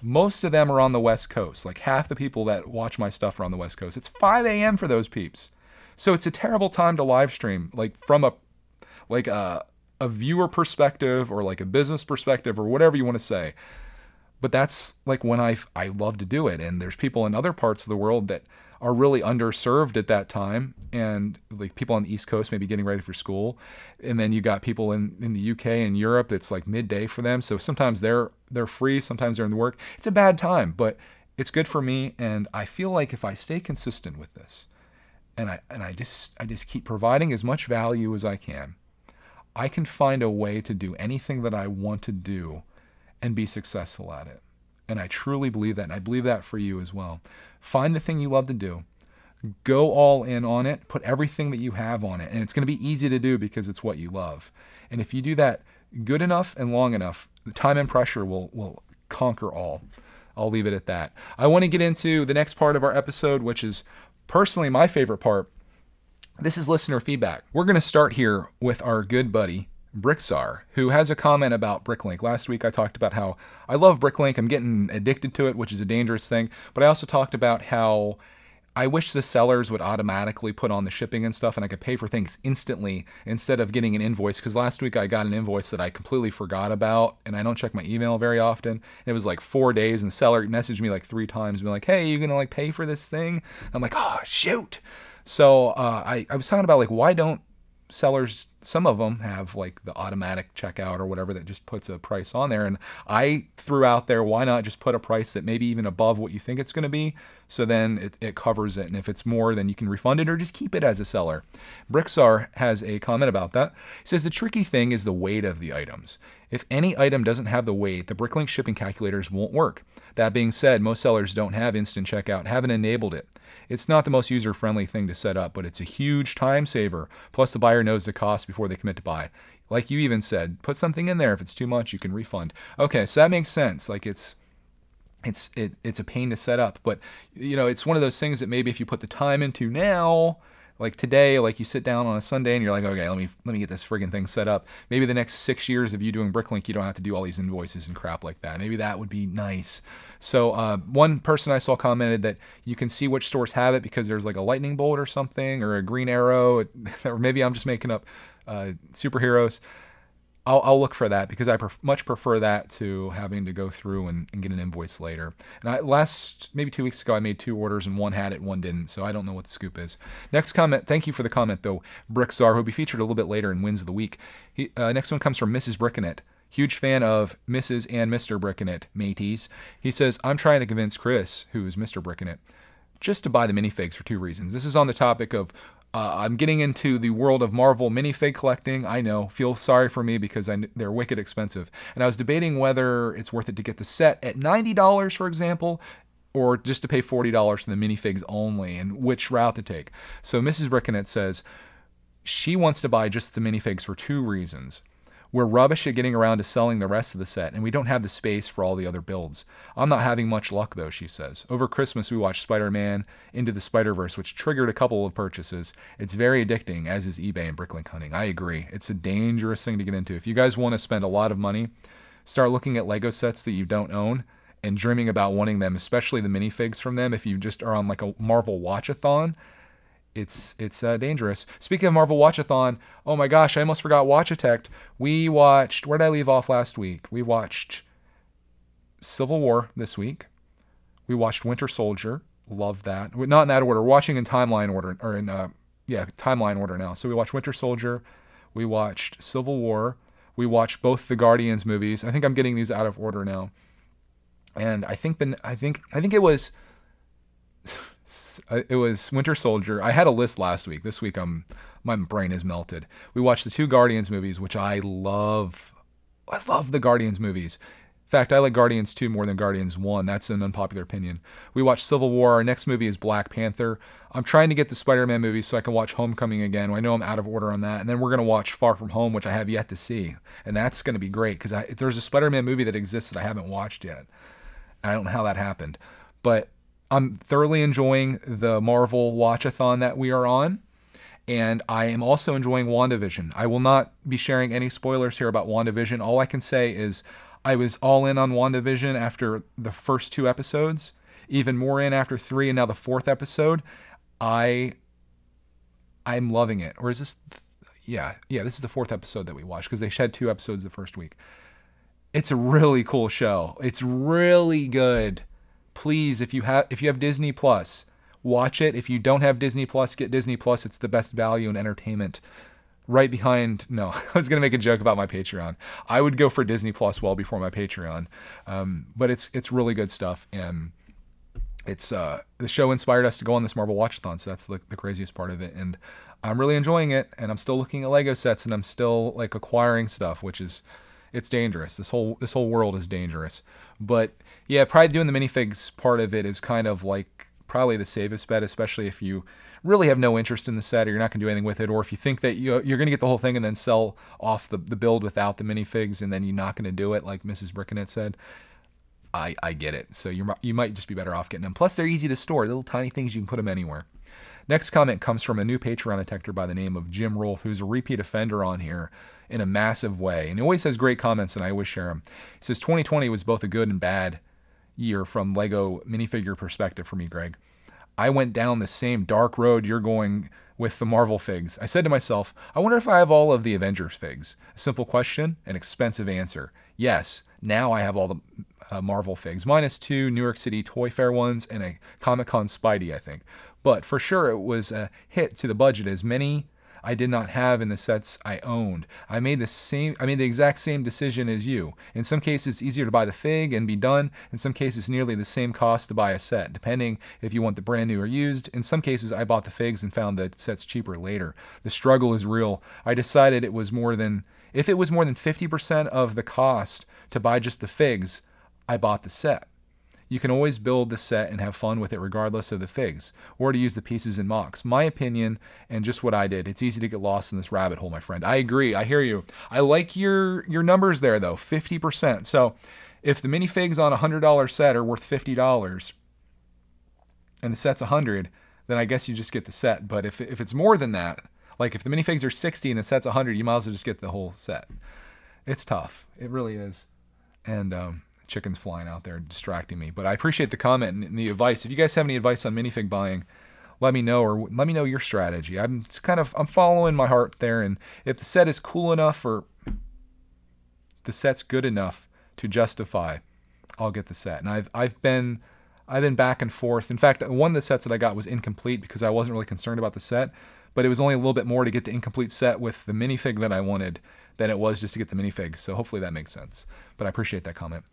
Most of them are on the West Coast. Like half the people that watch my stuff are on the West Coast. It's five A M for those peeps. So it's a terrible time to live stream, like from a like a, a viewer perspective, or like a business perspective, or whatever you want to say. But that's like when I, I love to do it. And there's people in other parts of the world that are really underserved at that time. And like people on the East Coast maybe getting ready for school. And then you got people in, in the U K and Europe that's like midday for them. So sometimes they're they're free, sometimes they're in the work. It's a bad time, but it's good for me. And I feel like if I stay consistent with this, And I and I just I just keep providing as much value as I can, I can find a way to do anything that I want to do and be successful at it. And I truly believe that, and I believe that for you as well. Find the thing you love to do. Go all in on it. Put everything that you have on it. And it's going to be easy to do because it's what you love. And if you do that good enough and long enough, the time and pressure will will conquer all. I'll leave it at that. I want to get into the next part of our episode, which is personally my favorite part, This is listener feedback. We're going to start here with our good buddy, Bricksar, who has a comment about BrickLink. Last week I talked about how I love BrickLink. I'm getting addicted to it, which is a dangerous thing. But I also talked about how I wish the sellers would automatically put on the shipping and stuff and I could pay for things instantly instead of getting an invoice. Because last week I got an invoice that I completely forgot about and I don't check my email very often. And it was like four days and seller messaged me like three times and be like, hey, you gonna like pay for this thing? And I'm like, oh, shoot. So uh, I, I was talking about like, why don't sellers, some of them have like the automatic checkout or whatever that just puts a price on there. And I threw out there, why not just put a price that maybe even above what you think it's going to be? So then it, it covers it. And if it's more, then you can refund it or just keep it as a seller. Bricksar has a comment about that. He says, the tricky thing is the weight of the items. If any item doesn't have the weight, the BrickLink shipping calculators won't work. That being said, most sellers don't have instant checkout, haven't enabled it. It's not the most user-friendly thing to set up, but it's a huge time saver. Plus the buyer knows the cost before they commit to buy. Like you even said, put something in there. If it's too much, you can refund. Okay, so that makes sense. Like it's it's it, it's a pain to set up, but you know, it's one of those things that maybe if you put the time into now, like today, like you sit down on a Sunday and you're like, okay, let me let me get this friggin' thing set up. Maybe the next six years of you doing BrickLink, you don't have to do all these invoices and crap like that. Maybe that would be nice. So uh, one person I saw commented that you can see which stores have it because there's like a lightning bolt or something or a green arrow, or maybe I'm just making up uh, superheroes. I'll, I'll look for that because I pref much prefer that to having to go through and, and get an invoice later. And I, last, maybe two weeks ago, I made two orders and one had it, one didn't. So I don't know what the scoop is. Next comment. Thank you for the comment, though, Bricksar, who will be featured a little bit later in Wins of the Week. He, uh, next one comes from Missus Brickinett. Huge fan of Missus and Mister Brickinett, mateys. He says, I'm trying to convince Chris, who is Mister Brickinett, just to buy the minifigs for two reasons. This is on the topic of Uh, I'm getting into the world of Marvel minifig collecting. I know, feel sorry for me because I, they're wicked expensive. And I was debating whether it's worth it to get the set at ninety dollars, for example, or just to pay forty dollars for the minifigs only, and which route to take. So Missus Brickinett says she wants to buy just the minifigs for two reasons. We're rubbish at getting around to selling the rest of the set, and we don't have the space for all the other builds. I'm not having much luck, though, she says. Over Christmas, we watched Spider-Man Into the Spider-Verse, which triggered a couple of purchases. It's very addicting, as is eBay and BrickLink hunting. I agree. It's a dangerous thing to get into. If you guys want to spend a lot of money, start looking at Lego sets that you don't own and dreaming about wanting them, especially the minifigs from them. If you just are on like a Marvel watch-a-thon, It's it's uh, dangerous. Speaking of Marvel Watchathon, oh my gosh, I almost forgot Watchatect. We watched, where did I leave off last week? We watched Civil War this week. We watched Winter Soldier. Love that. Not in that order. We're watching in timeline order, or in uh, yeah timeline order now. So we watched Winter Soldier. We watched Civil War. We watched both the Guardians movies. I think I'm getting these out of order now. And I think the I think I think it was. It was Winter Soldier. I had a list last week. This week, I'm, my brain is melted. We watched the two Guardians movies, which I love. I love the Guardians movies. In fact, I like Guardians two more than Guardians one. That's an unpopular opinion. We watched Civil War. Our next movie is Black Panther. I'm trying to get the Spider-Man movies so I can watch Homecoming again. I know I'm out of order on that. And then we're going to watch Far From Home, which I have yet to see. And that's going to be great because there's a Spider-Man movie that exists that I haven't watched yet. I don't know how that happened. But I'm thoroughly enjoying the Marvel watchathon that we are on, and I am also enjoying WandaVision. I will not be sharing any spoilers here about WandaVision. All I can say is I was all in on WandaVision after the first two episodes, even more in after three, and now the fourth episode. I, I'm loving it. Or is this, th yeah, yeah, this is the fourth episode that we watched because they shed two episodes the first week. It's a really cool show. It's really good. Please, if you have if you have Disney Plus, watch it. If you don't have Disney Plus, get Disney Plus. It's the best value in entertainment. Right behind, no, I was gonna make a joke about my Patreon. I would go for Disney Plus well before my Patreon, um, but it's it's really good stuff, and it's uh, the show inspired us to go on this Marvel Watchathon, so that's the, the craziest part of it. And I'm really enjoying it, and I'm still looking at Lego sets, and I'm still like acquiring stuff, which is. It's dangerous. This whole this whole world is dangerous. But yeah, probably doing the minifigs part of it is kind of like probably the safest bet, especially if you really have no interest in the set or you're not going to do anything with it, or if you think that you, you're going to get the whole thing and then sell off the, the build without the minifigs and then you're not going to do it, like Missus Brickinett said. I, I get it. So you you might just be better off getting them. Plus, they're easy to store. Little tiny things, you can put them anywhere. Next comment comes from a new Patreon detector by the name of Jim Rolfe, who's a repeat offender on here in a massive way. And he always has great comments, and I always share them. He says, twenty twenty was both a good and bad year from LEGO minifigure perspective for me, Greg. I went down the same dark road you're going with the Marvel figs. I said to myself, I wonder if I have all of the Avengers figs. A simple question, an expensive answer. Yes, now I have all the uh, Marvel figs, minus two New York City Toy Fair ones and a Comic-Con Spidey, I think. But for sure it was a hit to the budget, as many I did not have in the sets I owned. I made the same, I made the exact same decision as you. In some cases, it's easier to buy the fig and be done. In some cases, nearly the same cost to buy a set, depending if you want the brand new or used. In some cases, I bought the figs and found the sets cheaper later. The struggle is real. I decided it was more than, if it was more than fifty percent of the cost to buy just the figs, I bought the set. You can always build the set and have fun with it regardless of the figs, or to use the pieces and mocks. My opinion and just what I did. It's easy to get lost in this rabbit hole, my friend. I agree. I hear you. I like your your numbers there, though, fifty percent. So if the minifigs on a one hundred dollar set are worth fifty dollars and the set's one hundred dollars, then I guess you just get the set. But if, if it's more than that, like if the minifigs are sixty dollars and the set's one hundred dollars, you might as well just get the whole set. It's tough. It really is. And, um... chickens flying out there distracting me, but I appreciate the comment and the advice. If you guys have any advice on minifig buying, let me know, or let me know your strategy. I'm kind of I'm following my heart there, and if the set is cool enough or the set's good enough to justify, I'll get the set. And I've I've been I've been back and forth. In fact, one of the sets that I got was incomplete because I wasn't really concerned about the set, but it was only a little bit more to get the incomplete set with the minifig that I wanted than it was just to get the minifigs. So hopefully that makes sense. But I appreciate that comment.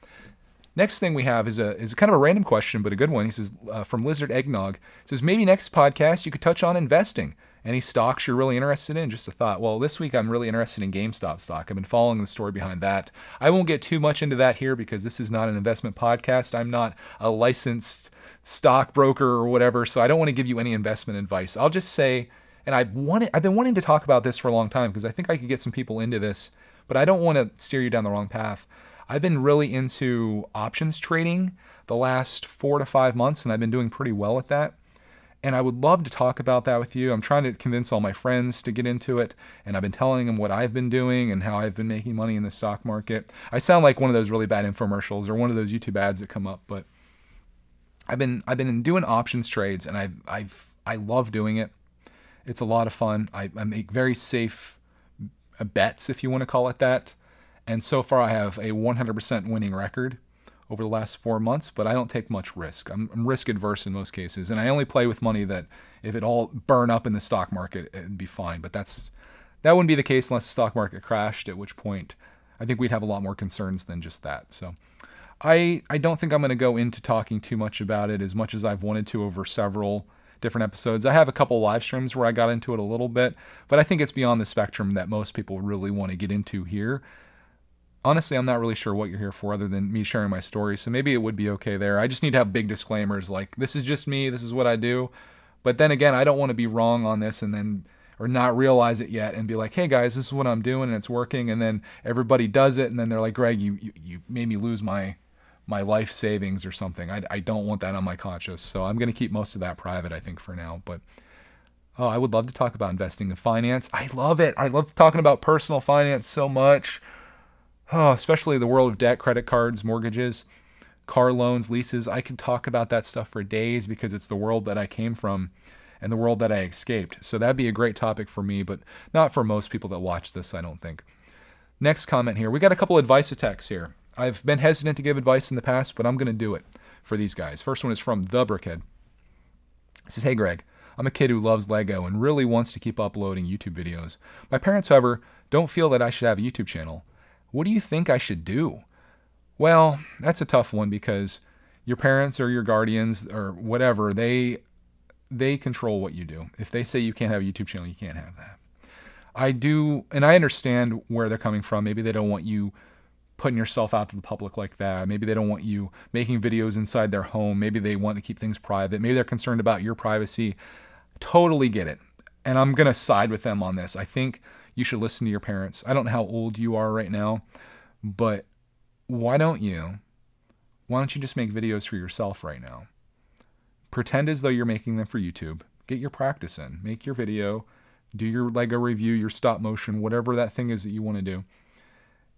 Next thing we have is a is kind of a random question, but a good one. He says, uh, from Lizard Eggnog, says, maybe next podcast you could touch on investing. Any stocks you're really interested in? Just a thought. Well, this week I'm really interested in GameStop stock. I've been following the story behind that. I won't get too much into that here because this is not an investment podcast. I'm not a licensed stockbroker or whatever, so I don't want to give you any investment advice. I'll just say... And I've, wanted, I've been wanting to talk about this for a long time because I think I could get some people into this, but I don't want to steer you down the wrong path. I've been really into options trading the last four to five months, and I've been doing pretty well at that. And I would love to talk about that with you. I'm trying to convince all my friends to get into it, and I've been telling them what I've been doing and how I've been making money in the stock market. I sound like one of those really bad infomercials or one of those YouTube ads that come up, but I've been, I've been doing options trades, and I've, I've, I love doing it. It's a lot of fun. I, I make very safe bets, if you want to call it that. And so far I have a one hundred percent winning record over the last four months, but I don't take much risk. I'm, I'm risk adverse in most cases. And I only play with money that if it all burn up in the stock market, it'd be fine. But that's that wouldn't be the case unless the stock market crashed, at which point I think we'd have a lot more concerns than just that. So I, I don't think I'm going to go into talking too much about it as much as I've wanted to over several different episodes. I have a couple live streams where I got into it a little bit, but I think it's beyond the spectrum that most people really want to get into here. Honestly, I'm not really sure what you're here for other than me sharing my story, so maybe it would be okay there. I just need to have big disclaimers like, this is just me, this is what I do. But then again, I don't want to be wrong on this and then, or not realize it yet and be like, hey guys, this is what I'm doing and it's working, and then everybody does it and then they're like, Greg, you, you, you made me lose my... my life savings or something. I, I don't want that on my conscience. So I'm going to keep most of that private, I think, for now. But oh, I would love to talk about investing in finance. I love it. I love talking about personal finance so much. Oh, especially the world of debt, credit cards, mortgages, car loans, leases. I can talk about that stuff for days because it's the world that I came from and the world that I escaped. So that'd be a great topic for me, but not for most people that watch this, I don't think. Next comment here. We got a couple advice attacks here. I've been hesitant to give advice in the past, but I'm going to do it for these guys. First one is from The Brickhead. It says, hey, Greg, I'm a kid who loves Lego and really wants to keep uploading YouTube videos. My parents, however, don't feel that I should have a YouTube channel. What do you think I should do? Well, that's a tough one because your parents or your guardians or whatever, they, they control what you do. If they say you can't have a YouTube channel, you can't have that. I do, and I understand where they're coming from. Maybe they don't want you putting yourself out to the public like that. Maybe they don't want you making videos inside their home. Maybe they want to keep things private. Maybe they're concerned about your privacy. Totally get it. And I'm going to side with them on this. I think you should listen to your parents. I don't know how old you are right now, but why don't you, why don't you just make videos for yourself right now? Pretend as though you're making them for YouTube. Get your practice in. Make your video. Do your LEGO review, your stop motion, whatever that thing is that you want to do.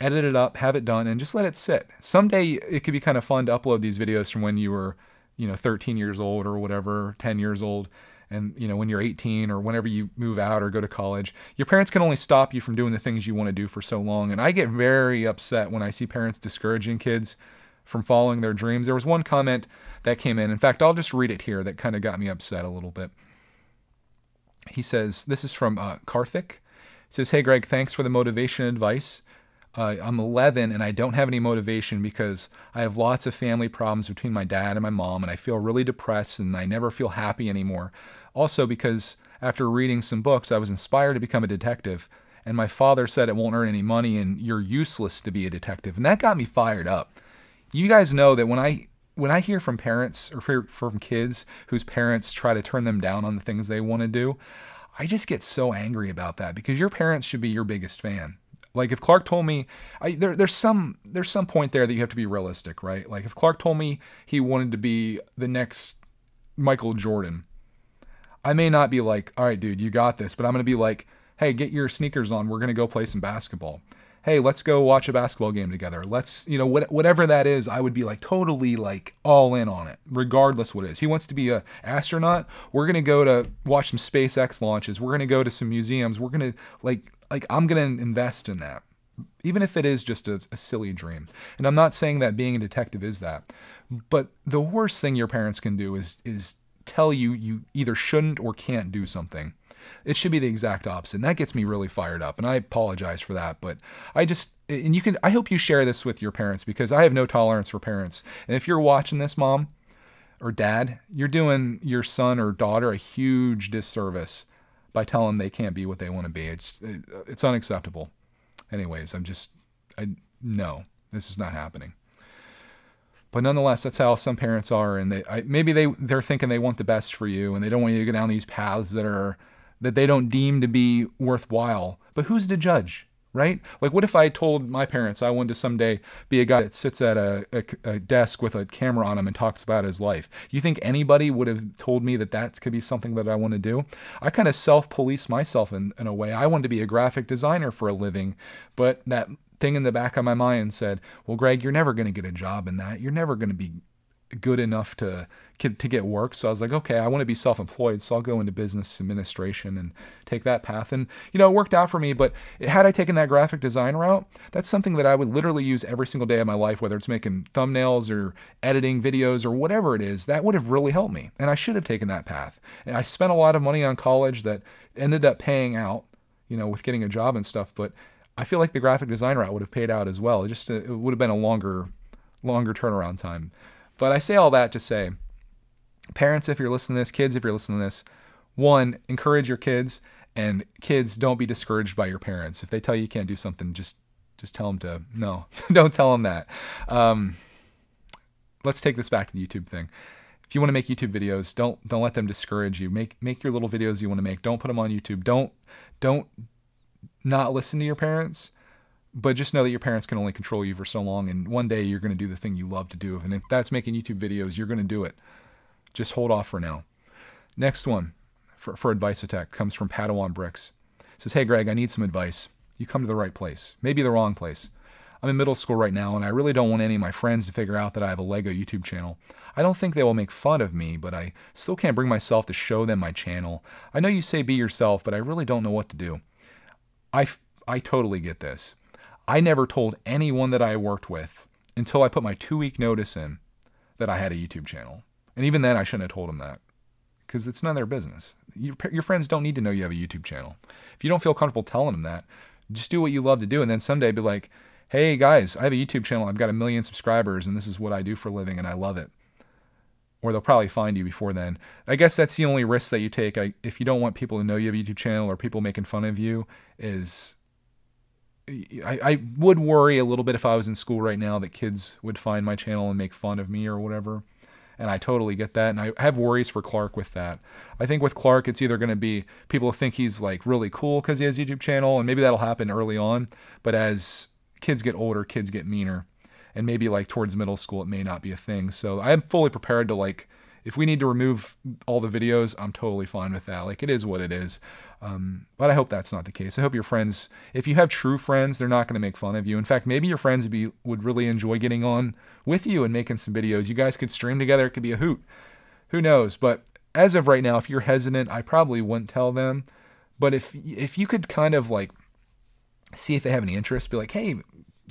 Edit it up, have it done, and just let it sit. Someday it could be kind of fun to upload these videos from when you were, you know, thirteen years old or whatever, ten years old. And, you know, when you're eighteen or whenever you move out or go to college, your parents can only stop you from doing the things you want to do for so long. And I get very upset when I see parents discouraging kids from following their dreams. There was one comment that came in. In fact, I'll just read it here that kind of got me upset a little bit. He says, this is from uh, Karthik. He says, hey, Greg, thanks for the motivation advice. Uh, I'm eleven and I don't have any motivation because I have lots of family problems between my dad and my mom. And I feel really depressed and I never feel happy anymore. Also because after reading some books, I was inspired to become a detective. And my father said it won't earn any money and you're useless to be a detective. And that got me fired up. You guys know that when I when I hear from parents or from kids whose parents try to turn them down on the things they want to do, I just get so angry about that because your parents should be your biggest fan. Like if Clark told me, I, there, there's some there's some point there that you have to be realistic, right? Like if Clark told me he wanted to be the next Michael Jordan, I may not be like, all right, dude, you got this. But I'm going to be like, hey, get your sneakers on. We're going to go play some basketball. Hey, let's go watch a basketball game together. Let's, you know, what, whatever that is, I would be like totally like all in on it, regardless what it is. He wants to be a astronaut. We're going to go to watch some SpaceX launches. We're going to go to some museums. We're going to like, like I'm going to invest in that, even if it is just a, a silly dream. And I'm not saying that being a detective is that, but the worst thing your parents can do is, is, tell you you either shouldn't or can't do something. It should be the exact opposite. And that gets me really fired up. And I apologize for that. But I just, and you can, I hope you share this with your parents because I have no tolerance for parents. And if you're watching this, mom or dad, you're doing your son or daughter a huge disservice by telling them they can't be what they want to be. It's, it's unacceptable. Anyways, I'm just, I, no, this is not happening. But nonetheless, that's how some parents are, and they I, maybe they they're thinking they want the best for you, and they don't want you to go down these paths that are that they don't deem to be worthwhile. But who's to judge, right? Like, what if I told my parents I wanted to someday be a guy that sits at a, a, a desk with a camera on him and talks about his life? You think anybody would have told me that that could be something that I want to do? I kind of self-police myself in, in a way. I wanted to be a graphic designer for a living, but that thing in the back of my mind said, well, Greg, you're never going to get a job in that. You're never going to be good enough to, to get work. So I was like, okay, I want to be self-employed. So I'll go into business administration and take that path. And, you know, it worked out for me, but had I taken that graphic design route, that's something that I would literally use every single day of my life, whether it's making thumbnails or editing videos or whatever it is, that would have really helped me. And I should have taken that path. And I spent a lot of money on college that ended up paying out, you know, with getting a job and stuff, but I feel like the graphic design route would have paid out as well. It just uh, it would have been a longer, longer turnaround time. But I say all that to say, parents, if you're listening to this, kids, if you're listening to this, one, encourage your kids, and kids, don't be discouraged by your parents. If they tell you you can't do something, just just tell them to no. Don't tell them that. Um, let's take this back to the YouTube thing. If you want to make YouTube videos, don't don't let them discourage you. Make make your little videos you want to make. Don't put them on YouTube. Don't don't. Not listen to your parents, but just know that your parents can only control you for so long, and one day you're going to do the thing you love to do, and if that's making YouTube videos, you're going to do it. Just hold off for now. Next one for, for advice attack comes from Padawan Bricks. It says, hey Greg, I need some advice. You come to the right place, maybe the wrong place. I'm in middle school right now, and I really don't want any of my friends to figure out that I have a LEGO YouTube channel. I don't think they will make fun of me, but I still can't bring myself to show them my channel. I know you say be yourself, but I really don't know what to do. I, I totally get this. I never told anyone that I worked with until I put my two-week notice in that I had a YouTube channel. And even then, I shouldn't have told them that because it's none of their business. Your, your friends don't need to know you have a YouTube channel. If you don't feel comfortable telling them that, just do what you love to do. And then someday be like, hey, guys, I have a YouTube channel. I've got a million subscribers, and this is what I do for a living, and I love it. Or they'll probably find you before then. I guess that's the only risk that you take. I, if you don't want people to know you have a YouTube channel or people making fun of you, is I, I would worry a little bit if I was in school right now that kids would find my channel and make fun of me or whatever. And I totally get that. And I have worries for Clark with that. I think with Clark, it's either going to be people think he's like really cool because he has a YouTube channel, and maybe that'll happen early on. But as kids get older, kids get meaner. And maybe like towards middle school, it may not be a thing. So I'm fully prepared to like, If we need to remove all the videos, I'm totally fine with that. Like, it is what it is. Um, but I hope that's not the case. I hope your friends, if you have true friends, they're not going to make fun of you. In fact, maybe your friends would, be, would really enjoy getting on with you and making some videos. You guys could stream together. It could be a hoot. Who knows? But as of right now, if you're hesitant, I probably wouldn't tell them. But if, if you could kind of like see if they have any interest, be like, hey,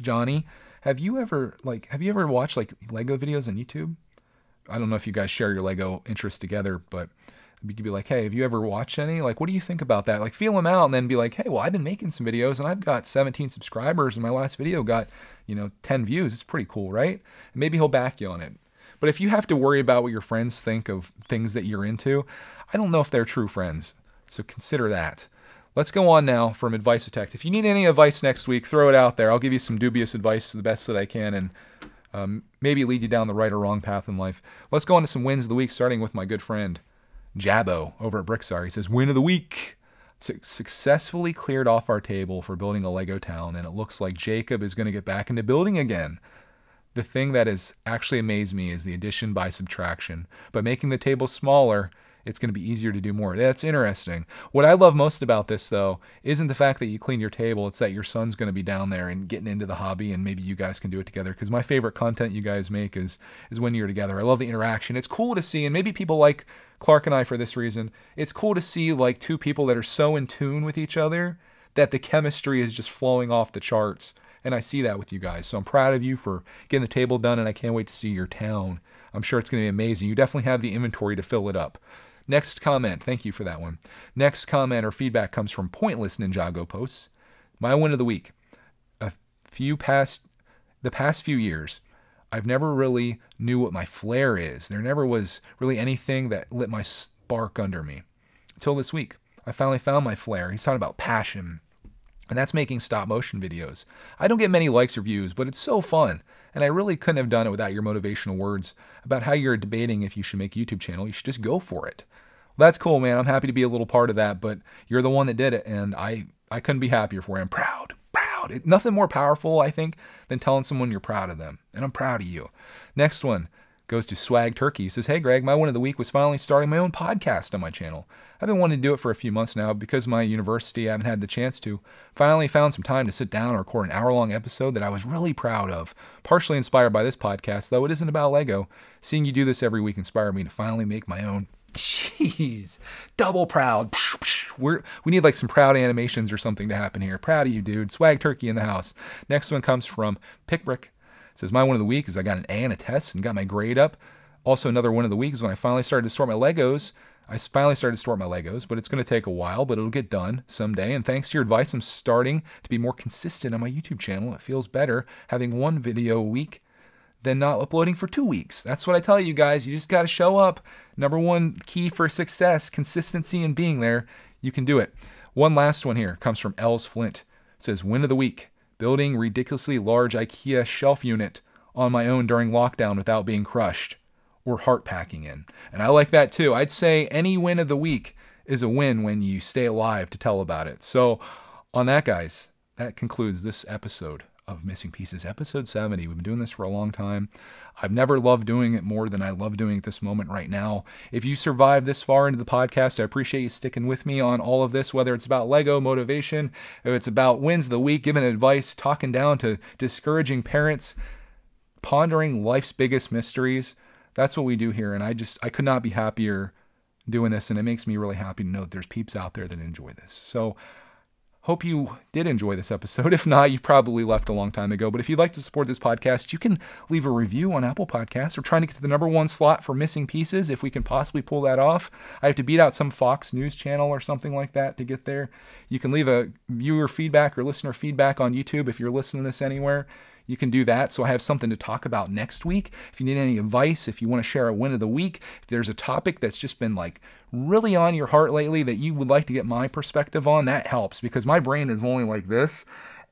Johnny, have you ever like, have you ever watched like Lego videos on YouTube? I don't know if you guys share your Lego interests together, but you could be like, hey, have you ever watched any? Like, what do you think about that? Like, feel them out and then be like, hey, well, I've been making some videos and I've got seventeen subscribers and my last video got, you know, ten views. It's pretty cool, right? And maybe he'll back you on it. But if you have to worry about what your friends think of things that you're into, I don't know if they're true friends. So consider that. Let's go on now from Advice Detect. If you need any advice next week, throw it out there. I'll give you some dubious advice the best that I can and um, maybe lead you down the right or wrong path in life. Let's go on to some wins of the week, starting with my good friend Jabbo over at Brickstar. He says, win of the week. Su successfully cleared off our table for building a Lego town, and it looks like Jacob is going to get back into building again. The thing that has actually amazed me is the addition by subtraction. By making the table smaller, it's going to be easier to do more. That's interesting. What I love most about this, though, isn't the fact that you clean your table. It's that your son's going to be down there and getting into the hobby, and maybe you guys can do it together. Because my favorite content you guys make is, is when you're together. I love the interaction. It's cool to see, and maybe people like Clark and I for this reason. It's cool to see like two people that are so in tune with each other that the chemistry is just flowing off the charts. And I see that with you guys. So I'm proud of you for getting the table done, and I can't wait to see your town. I'm sure it's going to be amazing. You definitely have the inventory to fill it up. Next comment. Thank you for that one. Next comment or feedback comes from Pointless Ninjago Posts. My win of the week. A few past, the past few years, I've never really knew what my flair is. There never was really anything that lit my spark under me. Until this week, I finally found my flair. He's talking about passion. And that's making stop motion videos. I don't get many likes or views, but it's so fun. And I really couldn't have done it without your motivational words about how you're debating if you should make a YouTube channel. You should just go for it. Well, that's cool, man. I'm happy to be a little part of that, but you're the one that did it, and I, I couldn't be happier for you. I'm proud, proud. It, nothing more powerful, I think, than telling someone you're proud of them, and I'm proud of you. Next one goes to Swag Turkey. He says, hey, Greg, my win of the week was finally starting my own podcast on my channel. I've been wanting to do it for a few months now because my university, I haven't had the chance to. Finally found some time to sit down and record an hour-long episode that I was really proud of. Partially inspired by this podcast, though it isn't about Lego. Seeing you do this every week inspired me to finally make my own. Jeez, double proud. We're, we need like some proud animations or something to happen here. Proud of you, dude. Swag Turkey in the house. Next one comes from Pickbrick. Says, my win of the week is I got an A in a test and got my grade up. Also, another win of the week is when I finally started to sort my Legos. I finally started to sort my Legos, but it's going to take a while, but it'll get done someday. And thanks to your advice, I'm starting to be more consistent on my YouTube channel. It feels better having one video a week than not uploading for two weeks. That's what I tell you guys. You just got to show up. Number one key for success, consistency and being there. You can do it. One last one here comes from Els Flint. It says, win of the week. Building ridiculously large IKEA shelf unit on my own during lockdown without being crushed or heart packing in. And I like that too. I'd say any win of the week is a win when you stay alive to tell about it. So on that, guys, that concludes this episode of Missing Pieces, episode seventy. We've been doing this for a long time. I've never loved doing it more than I love doing it this moment right now. If you survived this far into the podcast, I appreciate you sticking with me on all of this, whether it's about Lego motivation, if it's about wins of the week, giving advice, talking down to discouraging parents, pondering life's biggest mysteries. That's what we do here. And I just, I could not be happier doing this. And it makes me really happy to know that there's peeps out there that enjoy this. So hope you did enjoy this episode. If not, you probably left a long time ago. But if you'd like to support this podcast, you can leave a review on Apple Podcasts. We're trying to get to the number one slot for Missing Pieces, if we can possibly pull that off. I have to beat out some Fox News channel or something like that to get there. You can leave a viewer feedback or listener feedback on YouTube if you're listening to this anywhere. You can do that, so I have something to talk about next week. If you need any advice, if you want to share a win of the week, if there's a topic that's just been like really on your heart lately that you would like to get my perspective on, that helps because my brain is only like this.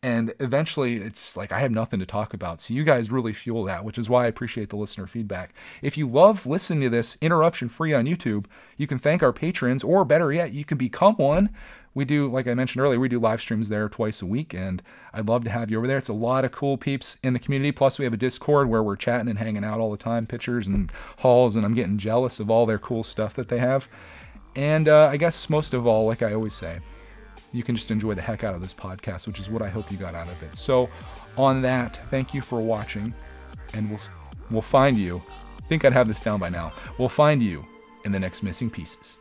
And eventually it's like, I have nothing to talk about. So you guys really fuel that, which is why I appreciate the listener feedback. If you love listening to this interruption free on YouTube, you can thank our patrons, or better yet, you can become one we do, like I mentioned earlier, we do live streams there twice a week, and I'd love to have you over there. It's a lot of cool peeps in the community. Plus, we have a Discord where we're chatting and hanging out all the time, pictures and hauls, and I'm getting jealous of all their cool stuff that they have. And uh, I guess most of all, like I always say, you can just enjoy the heck out of this podcast, which is what I hope you got out of it. So on that, thank you for watching, and we'll, we'll find you. I think I'd have this down by now. We'll find you in the next Missing Pieces.